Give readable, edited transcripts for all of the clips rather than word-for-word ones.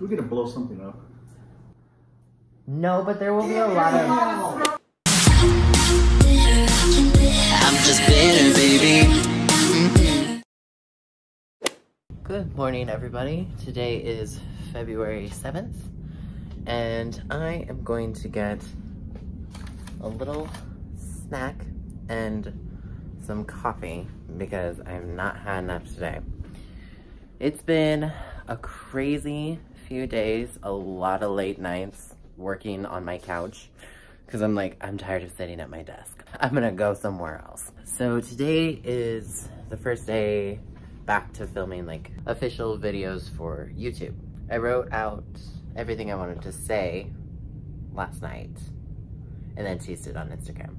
We're gonna blow something up. No, but there will be a lot of. I'm just bitter, baby. Good morning, everybody. Today is February 7th, and I am going to get a little snack and some coffee because I have not had enough today. It's been a crazy few days, a lot of late nights working on my couch because I'm like, I'm tired of sitting at my desk. I'm gonna go somewhere else. So today is the first day back to filming like official videos for YouTube. I wrote out everything I wanted to say last night and then teased it on Instagram.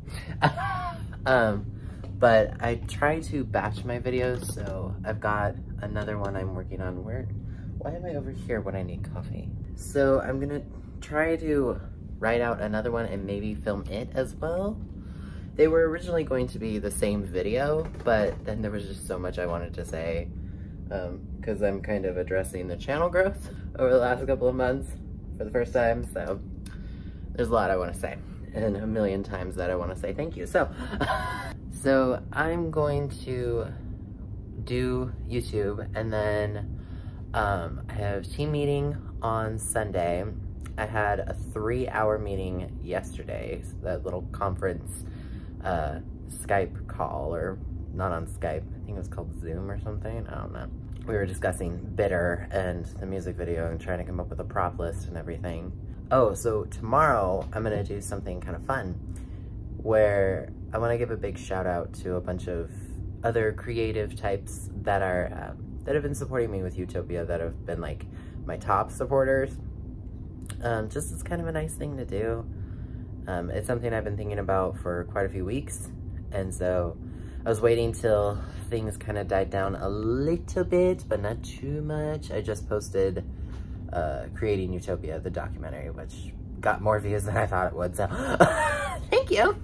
But I try to batch my videos, so I've got another one I'm working on. Why am I over here when I need coffee? So I'm gonna try to write out another one and maybe film it as well. They were originally going to be the same video, but then there was just so much I wanted to say because I'm kind of addressing the channel growth over the last couple of months for the first time, so there's a lot I want to say and a million times that I want to say thank you. So, so I'm going to do YouTube, and then I have team meeting on Sunday. I had a 3-hour meeting yesterday, so that little conference Skype call, or not on Skype, I think it was called Zoom or something, I don't know. We were discussing Bitter and the music video and trying to come up with a prop list and everything. Oh, so tomorrow I'm gonna do something kind of fun where I wanna give a big shout out to a bunch of other creative types that are that have been supporting me with Utopia, that have been like my top supporters. Just as kind of a nice thing to do. It's something I've been thinking about for quite a few weeks, and so I was waiting till things kind of died down a little bit, but not too much. I just posted Creating Utopia, the documentary, which got more views than I thought it would, so thank you!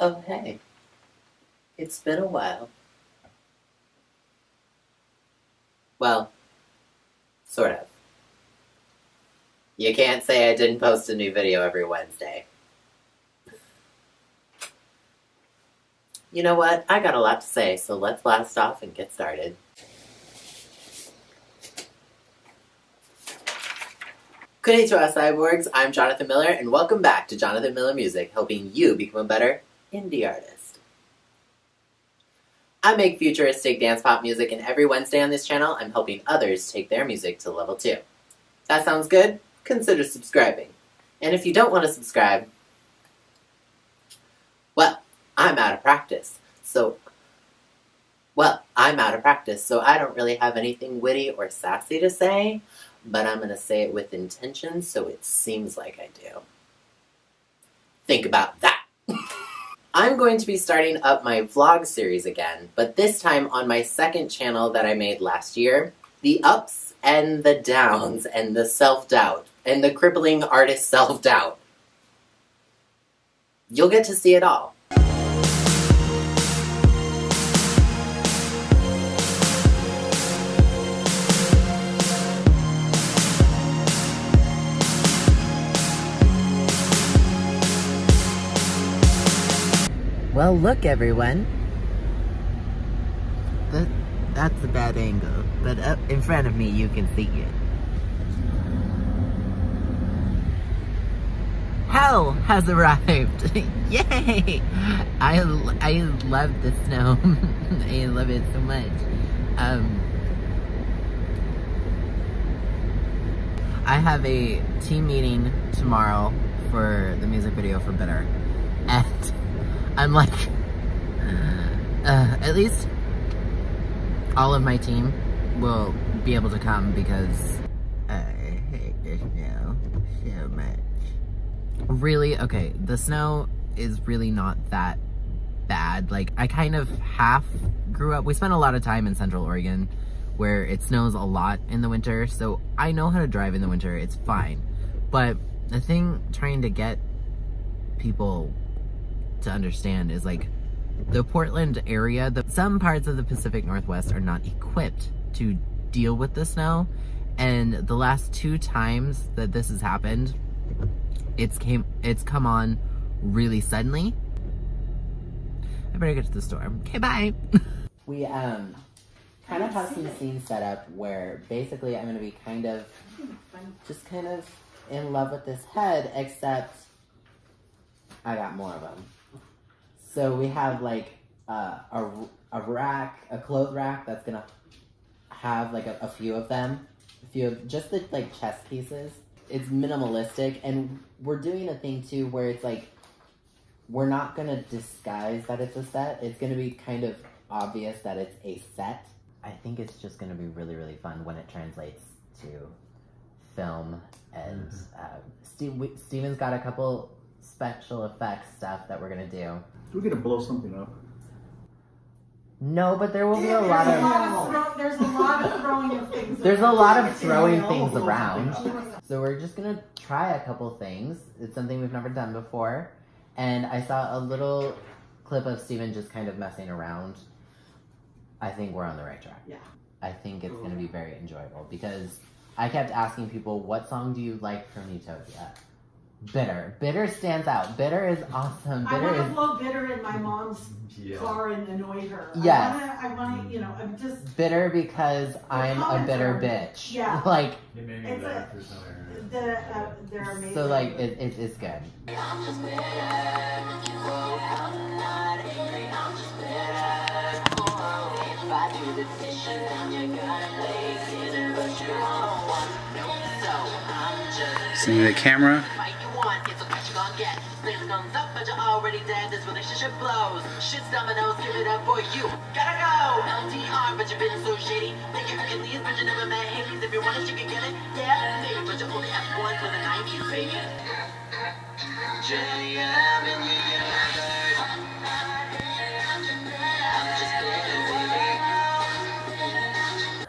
Oh, hey. It's been a while. Well, sort of. You can't say I didn't post a new video every Wednesday. You know what? I got a lot to say, so let's blast off and get started. Konnichiwa, cyborgs. I'm Jonathan Miller, and welcome back to Jonathan Miller Music, helping you become a better indie artist. I make futuristic dance pop music, and every Wednesday on this channel, I'm helping others take their music to level 2. That sounds good? Consider subscribing. And if you don't want to subscribe, well, I'm out of practice. So, I don't really have anything witty or sassy to say, but I'm going to say it with intention so it seems like I do. Think about that. I'm going to be starting up my vlog series again, but this time on my second channel that I made last year, the ups and the downs and the self-doubt and the crippling artist self-doubt. You'll get to see it all. Well, look, everyone. That's a bad angle, but up in front of me you can see it. Hell has arrived! Yay! I love the snow. I love it so much. I have a team meeting tomorrow for the music video for Bitter, and I'm like, at least all of my team will be able to come because I hate the snow so much. Really, okay, the snow is really not that bad. Like, I kind of half grew up. We spent a lot of time in Central Oregon where it snows a lot in the winter, so I know how to drive in the winter. It's fine. But the thing trying to get people to understand is like the Portland area, some parts of the Pacific Northwest are not equipped to deal with the snow. And the last two times that this has happened, it's come on really suddenly. I better get to the store. Okay, bye. We kind of have some scenes set up where basically I'm going to be kind of just kind of in love with this head, except I got more of them. So we have like a clothes rack that's going to have like a few of them. A few of just the like chess pieces. It's minimalistic, and we're doing a thing too where it's like we're not going to disguise that it's a set. It's going to be kind of obvious that it's a set. I think it's just going to be really, really fun when it translates to film. And Steven's got a couple special effects stuff that we're going to do. We're going to blow something up. No, but there will be a lot of... There's a lot of throwing of things around. There's a lot of throwing things around. So we're just going to try a couple things. It's something we've never done before. And I saw a little clip of Steven just kind of messing around. I think we're on the right track. Yeah. I think it's going to be very enjoyable because I kept asking people, what song do you like from Utopia? Bitter. Bitter stands out. Bitter is awesome. Bitter I want to blow Bitter in my mom's car and annoy her. Yes. I want to, you know, I'm just... Bitter because I'm a bitter bitch. Yeah. Like... It made me laugh for some reason. They're amazing. So, like, it's good. I'm just bitter. You go out and not angry. I'm just bitter. Oh, if I do the fishing, then you're gonna lay dinner, but you're all one. No, so I'm just... Seeing the camera... It's a catch you gon' get. Things guns up, but you're already dead. This relationship blows. Shit's dominoes, give it up for you. Gotta go! LDR, but you've been so shady. Think you can leave, but you never met Hades. If you want it, you can get it. Yeah, baby, but you only have one for the 90s, baby. Jenny, I'm in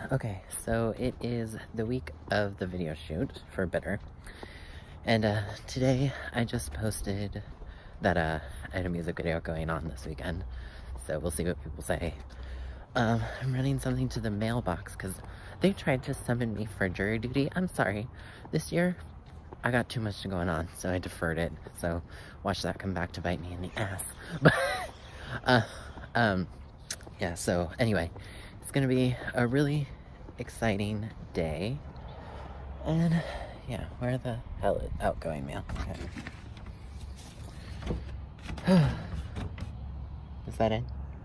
I'm just okay, so it is the week of the video shoot for Bitter. And today I just posted that I had a music video going on this weekend, so we'll see what people say. I'm running something to the mailbox because they tried to summon me for jury duty. I'm sorry, this year I got too much going on, so I deferred it. So watch that come back to bite me in the ass. But yeah, so anyway, it's gonna be a really exciting day. And yeah, where the hell is outgoing mail? Okay. Is that it?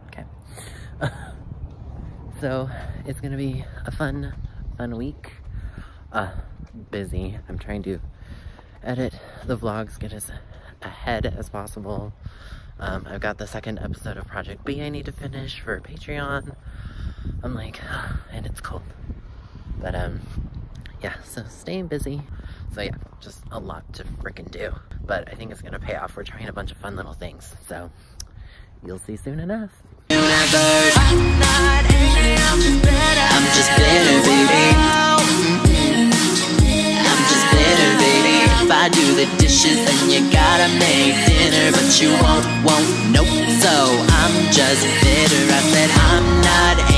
Okay. So, it's gonna be a fun week. Busy. I'm trying to edit the vlogs, get as ahead as possible. I've got the second episode of Project B I need to finish for Patreon. I'm like, and it's cold. But, yeah, so staying busy. So yeah, just a lot to frickin' do. But I think it's gonna pay off. We're trying a bunch of fun little things. So you'll see soon enough. I'm just bitter, baby. If I do the dishes, then you gotta make dinner. But you won't, nope. So I'm just bitter. I said I'm not angry.